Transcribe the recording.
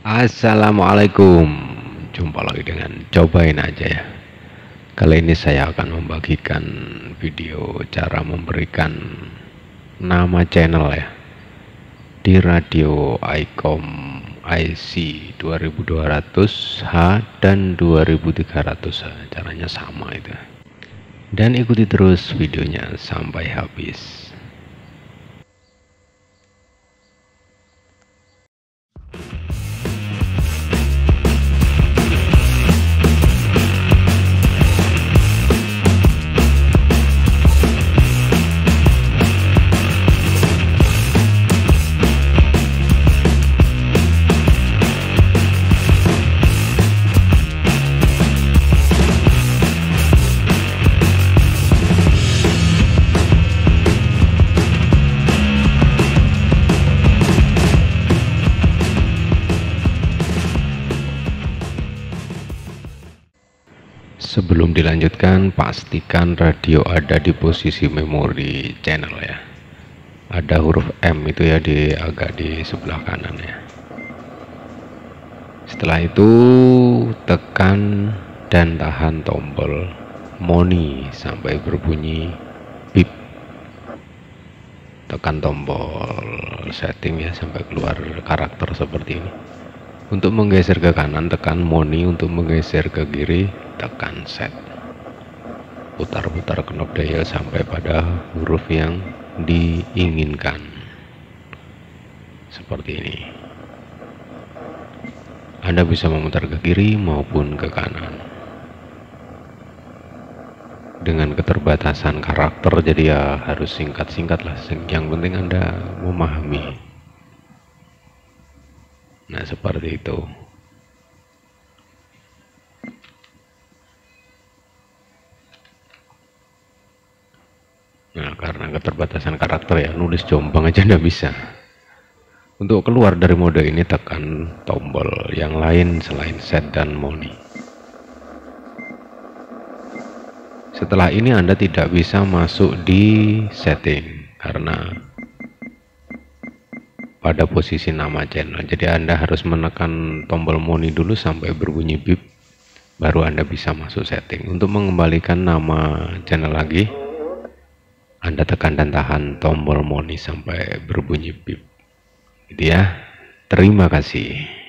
Assalamualaikum, jumpa lagi dengan Cobain aja ya. Kali ini saya akan membagikan video cara memberikan nama channel ya di radio ICOM IC-2200H dan 2300H. Caranya sama itu, dan ikuti terus videonya sampai habis. Sebelum dilanjutkan, pastikan radio ada di posisi memori channel ya. Ada huruf M itu ya, agak di sebelah kanan ya. Setelah itu tekan dan tahan tombol moni sampai berbunyi bip. Tekan tombol setting ya sampai keluar karakter seperti ini. Untuk menggeser ke kanan tekan moni, untuk menggeser ke kiri tekan set. Putar-putar knob dial sampai pada huruf yang diinginkan seperti ini. Anda bisa memutar ke kiri maupun ke kanan dengan keterbatasan karakter, jadi ya harus singkat-singkat lah, yang penting Anda memahami. Nah seperti itu. Nah, karena keterbatasan karakter ya, nulis Jombang aja nggak bisa. Untuk keluar dari mode ini tekan tombol yang lain selain set dan moni. Setelah ini Anda tidak bisa masuk di setting karena pada posisi nama channel. Jadi Anda harus menekan tombol moni dulu sampai berbunyi bip, baru Anda bisa masuk setting. Untuk mengembalikan nama channel lagi, Anda tekan dan tahan tombol moni sampai berbunyi bip. Gitu ya. Terima kasih.